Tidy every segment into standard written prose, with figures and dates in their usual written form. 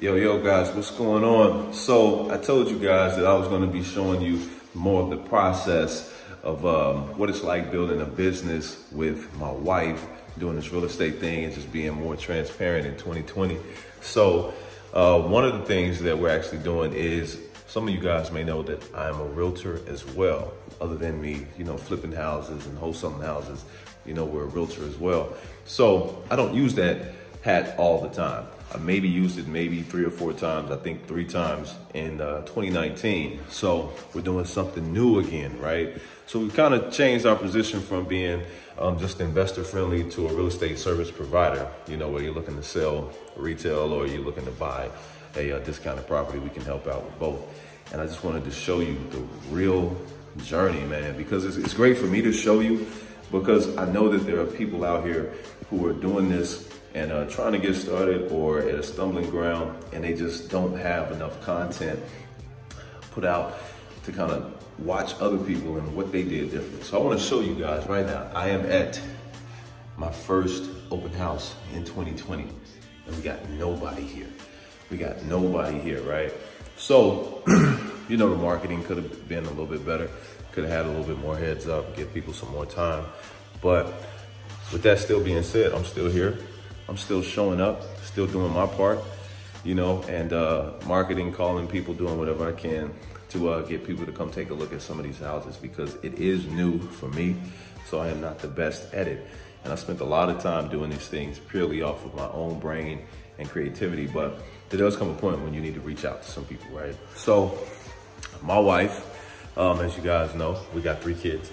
Yo guys, what's going on? So I told you guys that I was going to be showing you more of the process of what it's like building a business with my wife, doing this real estate thing and just being more transparent in 2020. So one of the things that we're actually doing is, some of you guys may know that I'm a realtor as well. Other than me, you know, flipping houses and wholesaling houses, you know, we're a realtor as well. So I don't use that hat all the time. I maybe used it maybe 3 or 4 times, I think 3 times in 2019. So we're doing something new again, right? So we kind of changed our position from being just investor friendly to a real estate service provider, you know, where you're looking to sell retail or you're looking to buy a discounted property. We can help out with both. And I just wanted to show you the real journey, man, because it's great for me to show you, because I know that there are people out here who are doing this and trying to get started or at a stumbling ground, and they just don't have enough content put out to kind of watch other people and what they did different. So I want to show you guys right now. I am at my first open house in 2020, and we got nobody here. We got nobody here, right? So, you know, the marketing could have been a little bit better, could have had a little bit more heads up, give people some more time. But with that still being said, I'm still here. I'm still showing up, still doing my part, you know, and marketing, calling people, doing whatever I can to get people to come take a look at some of these houses, because it is new for me, so I am not the best at it. And I spent a lot of time doing these things purely off of my own brain and creativity, but there does come a point when you need to reach out to some people, right? So my wife, as you guys know, we got 3 kids.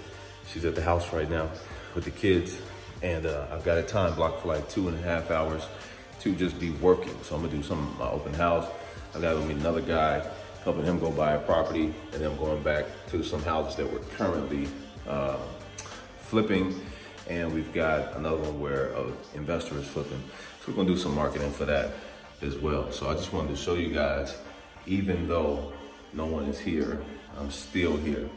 She's at the house right now with the kids. And I've got a time block for like 2.5 hours to just be working. So I'm gonna do some of my open house. I gotta meet another guy, helping him go buy a property, and then I'm going back to some houses that we're currently flipping. And we've got another one where an investor is flipping. So we're gonna do some marketing for that as well. So I just wanted to show you guys, even though no one is here, I'm still here.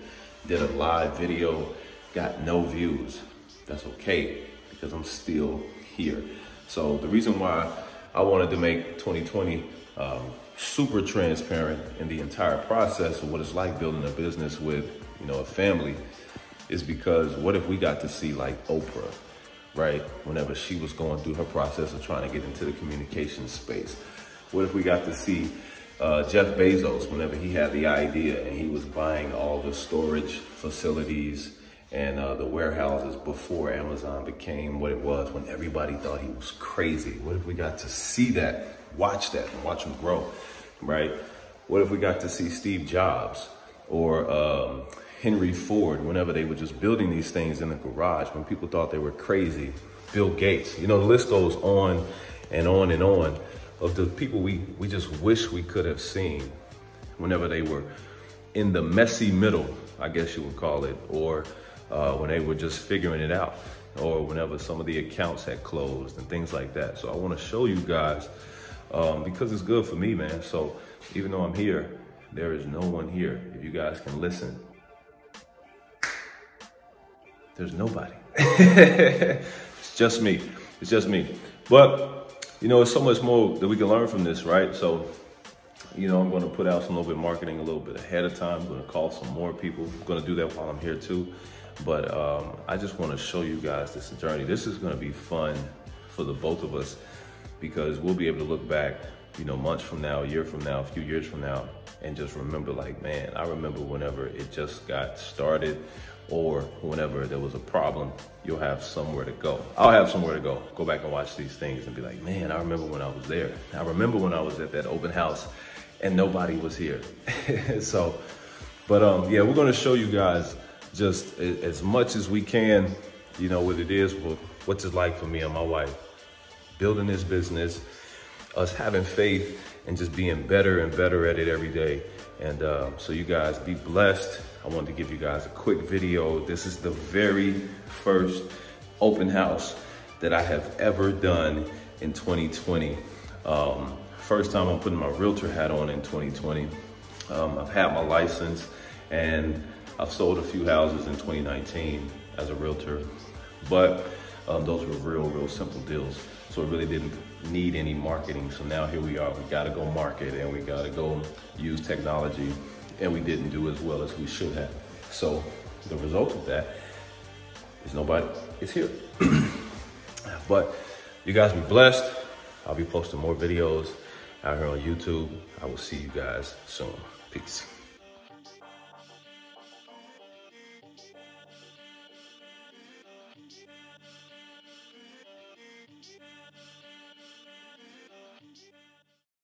Did a live video, got no views. That's okay, because I'm still here. So the reason why I wanted to make 2020 super transparent in the entire process of what it's like building a business with, you know, a family, is because what if we got to see like Oprah, right? Whenever she was going through her process of trying to get into the communication space. What if we got to see Jeff Bezos whenever he had the idea and he was buying all the storage facilities and the warehouses before Amazon became what it was, when everybody thought he was crazy. What if we got to see that, watch that, and watch him grow, right? What if we got to see Steve Jobs or Henry Ford whenever they were just building these things in the garage when people thought they were crazy? Bill Gates, you know, the list goes on and on and on of the people we just wish we could have seen whenever they were in the messy middle, I guess you would call it, or when they were just figuring it out, or whenever some of the accounts had closed and things like that. So I want to show you guys because it's good for me, man. So even though I'm here, there is no one here. If you guys can listen, there's nobody. It's just me. It's just me. But, you know, there's so much more that we can learn from this, right? So, you know, I'm going to put out some little bit of marketing a little bit ahead of time. I'm going to call some more people. I'm going to do that while I'm here too. But I just want to show you guys this journey. This is going to be fun for the both of us, because we'll be able to look back, you know, months from now, a year from now, a few years from now, and just remember like, man, I remember whenever it just got started, or whenever there was a problem. You'll have somewhere to go. I'll have somewhere to go. Go back and watch these things and be like, man, I remember when I was there. I remember when I was at that open house and nobody was here. So, but yeah, we're going to show you guys just as much as we can, you know, what it is, what's it like for me and my wife building this business, us having faith and just being better and better at it every day. And so you guys be blessed. I wanted to give you guys a quick video. This is the very first open house that I have ever done in 2020. First time I'm putting my realtor hat on in 2020. I've had my license and I've sold a few houses in 2019 as a realtor, but those were real simple deals. So it really didn't need any marketing. So now here we are, we gotta go market and we gotta go use technology, and we didn't do as well as we should have. So the result of that is nobody is here. But you guys be blessed. I'll be posting more videos out here on YouTube. I will see you guys soon. Peace.